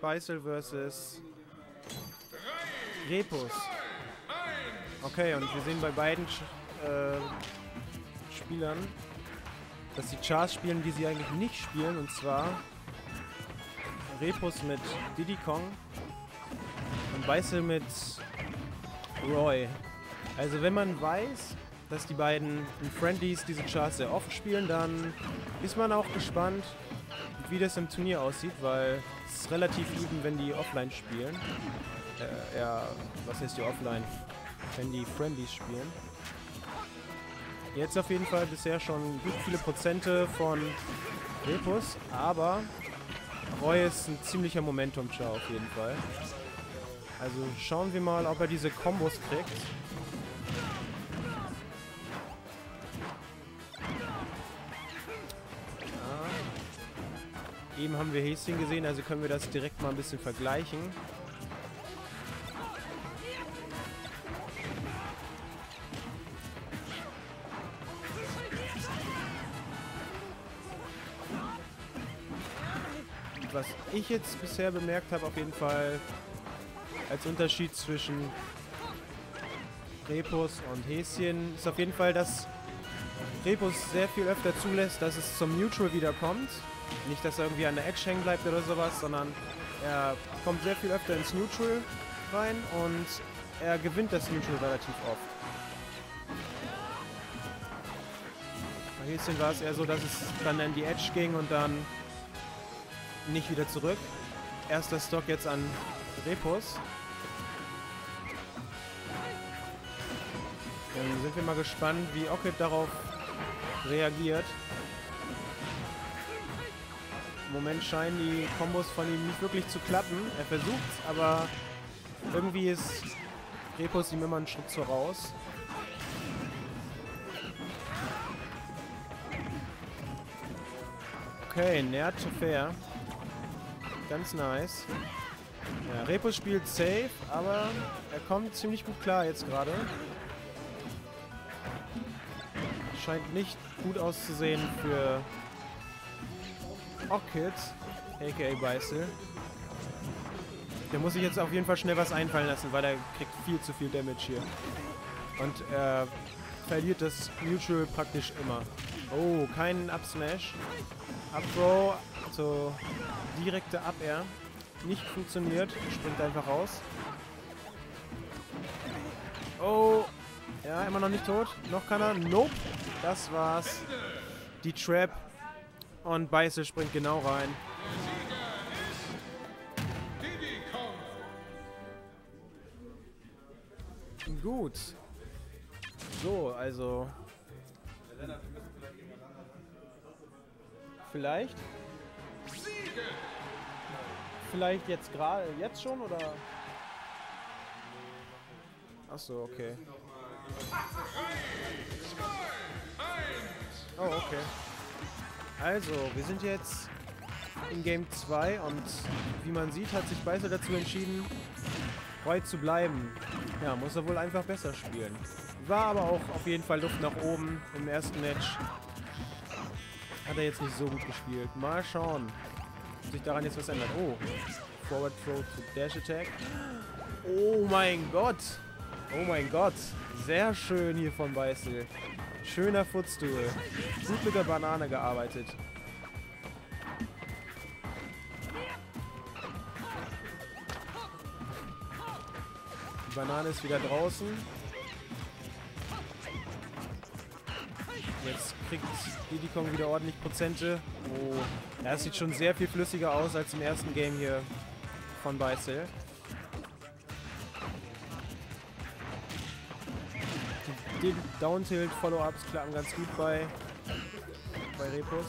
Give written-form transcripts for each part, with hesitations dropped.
Bycel versus Repus. Okay, und wir sehen bei beiden Spielern, dass sie Chars spielen, die sie eigentlich nicht spielen, und zwar Repus mit Diddy Kong und Bycel mit Roy. Also wenn man weiß, dass die beiden in Friendlies diese Chars sehr oft spielen, dann ist man auch gespannt, wie das im Turnier aussieht, weil es ist relativ üben, wenn die offline spielen. Ja, was heißt die offline? Wenn die Friendlies spielen. Jetzt auf jeden Fall bisher schon gut viele Prozente von Repus, aber Roy ist ein ziemlicher Momentum-Char auf jeden Fall. Also schauen wir mal, ob er diese Kombos kriegt. Ja. Eben haben wir Häschen gesehen, also können wir das direkt mal ein bisschen vergleichen. Was ich jetzt bisher bemerkt habe, auf jeden Fall als Unterschied zwischen Repus und Häschen, ist auf jeden Fall, dass Repus sehr viel öfter zulässt, dass es zum Neutral wieder kommt. Nicht, dass er irgendwie an der Edge hängen bleibt oder sowas, sondern er kommt sehr viel öfter ins Neutral rein und er gewinnt das Neutral relativ oft. Bei Häschen war es eher so, dass es dann an die Edge ging und dann nicht wieder zurück. Erster Stock jetzt an Repus. Dann sind wir mal gespannt, wie Oki darauf reagiert. Im Moment scheinen die Kombos von ihm nicht wirklich zu klappen. Er versucht's, aber irgendwie ist Repus ihm immer einen Schritt voraus. Okay, näher zu fair. Ganz nice. Ja, Repus spielt safe, aber er kommt ziemlich gut klar jetzt gerade. Scheint nicht gut auszusehen für Oki, a.k.a. Bycel. Der muss sich jetzt auf jeden Fall schnell was einfallen lassen, weil er kriegt viel zu viel Damage hier. Und er verliert das Neutral praktisch immer. Oh, kein Up-Smash. Up-Throw, also direkte Up-Air. Nicht funktioniert, springt einfach raus. Oh, ja, immer noch nicht tot. Noch kann er. Nope, das war's. Die Trap und Bycel springt genau rein. Gut. So, also vielleicht jetzt gerade, jetzt schon, oder? Achso, okay. Oh, okay. Also, wir sind jetzt in Game 2 und wie man sieht, hat sich Bycel dazu entschieden, Roy zu bleiben. Ja, muss er wohl einfach besser spielen. War aber auch auf jeden Fall Luft nach oben im ersten Match. Hat er jetzt nicht so gut gespielt. Mal schauen, ob sich daran jetzt was ändert. Oh, Forward Throw to Dash Attack. Oh mein Gott. Oh mein Gott. Sehr schön hier von Bycel. Schöner Footstool. Gut mit der Banane gearbeitet. Die Banane ist wieder draußen. Jetzt kriegt Diddy Kong wieder ordentlich Prozente. Oh, ja, das sieht schon sehr viel flüssiger aus als im ersten Game hier von Bycel. Die Downtilt-Follow-Ups klappen ganz gut bei Repus.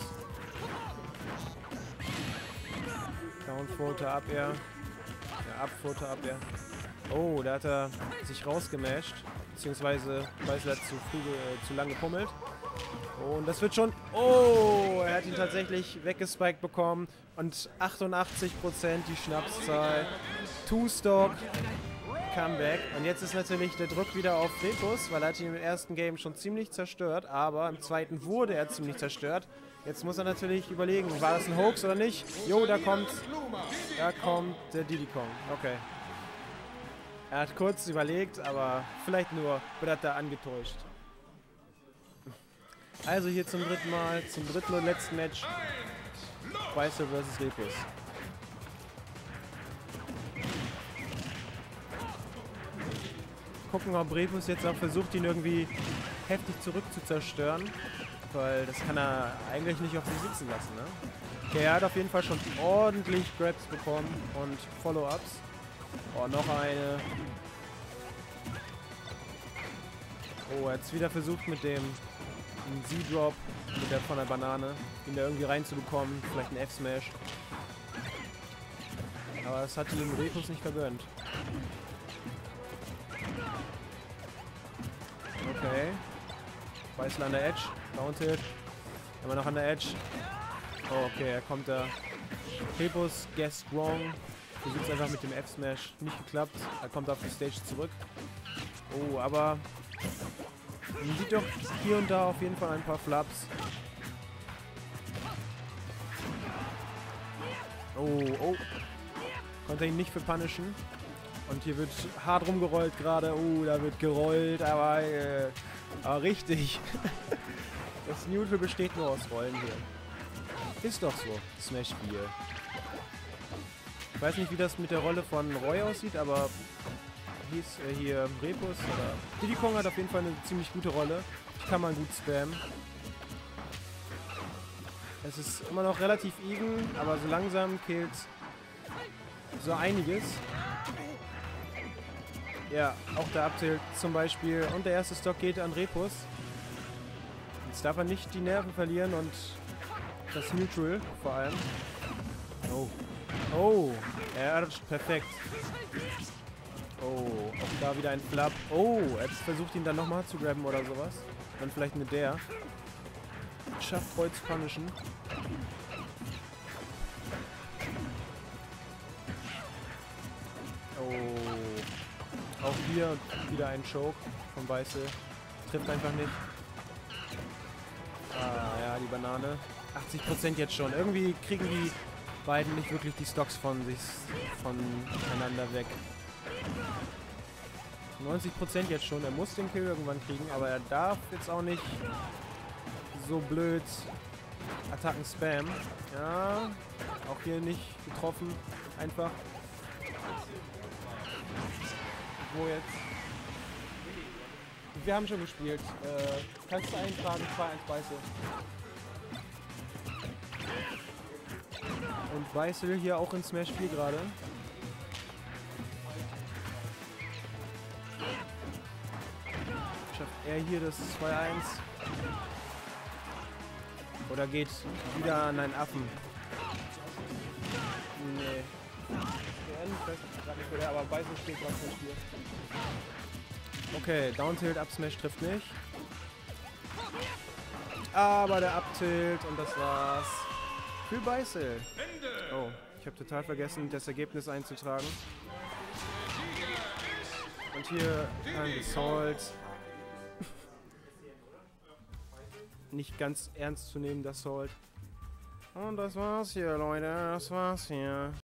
Downfloater ab er. Ja, Upfloater ab er. Oh, da hat er sich rausgemasht. Beziehungsweise Bycel hat zu lange gepummelt. Und das wird schon... Oh, er hat ihn tatsächlich weggespiked bekommen. Und 88% die Schnapszahl. Two-Stock. Comeback. Und jetzt ist natürlich der Druck wieder auf Repus, weil er hat ihn im ersten Game schon ziemlich zerstört. Aber im zweiten wurde er ziemlich zerstört. Jetzt muss er natürlich überlegen, war das ein Hoax oder nicht? Jo, da kommt Da kommt der Diddy Kong. Okay. Er hat kurz überlegt, aber vielleicht nur wird er da angetäuscht. Also hier zum dritten Mal, zum dritten und letzten Match. Bycel vs. Repus. Gucken, ob Repus jetzt auch versucht, ihn irgendwie heftig zurückzuzerstören. Weil das kann er eigentlich nicht auf sich sitzen lassen, ne? Okay, er hat auf jeden Fall schon ordentlich Grabs bekommen und Follow-Ups. Oh, noch eine. Oh, er hat es wieder versucht mit dem Z-Drop, mit der von der Banane, ihn da irgendwie reinzubekommen. Vielleicht ein F-Smash. Aber das hat den Repus nicht vergönnt. Okay. Bycel an der Edge. Downtilt. Immer noch an der Edge. Oh, okay, er kommt da. Repus, guessed wrong. Versucht es einfach mit dem F-Smash. Nicht geklappt. Er kommt auf die Stage zurück. Oh, aber man sieht doch hier und da auf jeden Fall ein paar Flaps. Oh, oh. Konnte ihn nicht verpunishen. Und hier wird hart rumgerollt gerade. Oh, da wird gerollt. Aber richtig. Das Neutral besteht nur aus Rollen hier. Ist doch so. Smash-Spiel. Ich weiß nicht, wie das mit der Rolle von Roy aussieht, aber hier Repus oder Diddy Kong hat auf jeden Fall eine ziemlich gute Rolle. Ich kann mal gut spammen. Es ist immer noch relativ even, aber so langsam killt so einiges. Ja, auch der Up-Tilt zum Beispiel. Und der erste Stock geht an Repus. Jetzt darf er nicht die Nerven verlieren und das Neutral vor allem. Oh. Oh, er rutscht perfekt. Oh, auch da wieder ein Flap. Oh, er hat versucht, ihn dann nochmal zu grabben oder sowas. Dann vielleicht mit der. Schafft Kreuz punishen. Oh. Auch hier wieder ein Choke von Bycel. Trifft einfach nicht. Ah, ja, die Banane. 80% jetzt schon. Irgendwie kriegen die beiden nicht wirklich die Stocks voneinander weg. 90% jetzt schon. Er muss den Kill irgendwann kriegen, aber er darf jetzt auch nicht so blöd Attacken spam. Ja, auch hier nicht getroffen. Einfach. Wo jetzt? Wir haben schon gespielt. Kannst du eintragen? 2-1 Bycel. Und Bycel hier auch in Smash 4 gerade. Schafft er hier das 2-1? Oder geht wieder an einen Affen? Nee. Aber Bycel steht gerade im Spiel. Okay, Down-Tilt, Up-Smash trifft nicht. Aber der Up-Tilt und das war's. Für Bycel. Oh, ich habe total vergessen, das Ergebnis einzutragen. Und hier ein Salt. Nicht ganz ernst zu nehmen, das Salt. Und das war's hier, Leute. Das war's hier.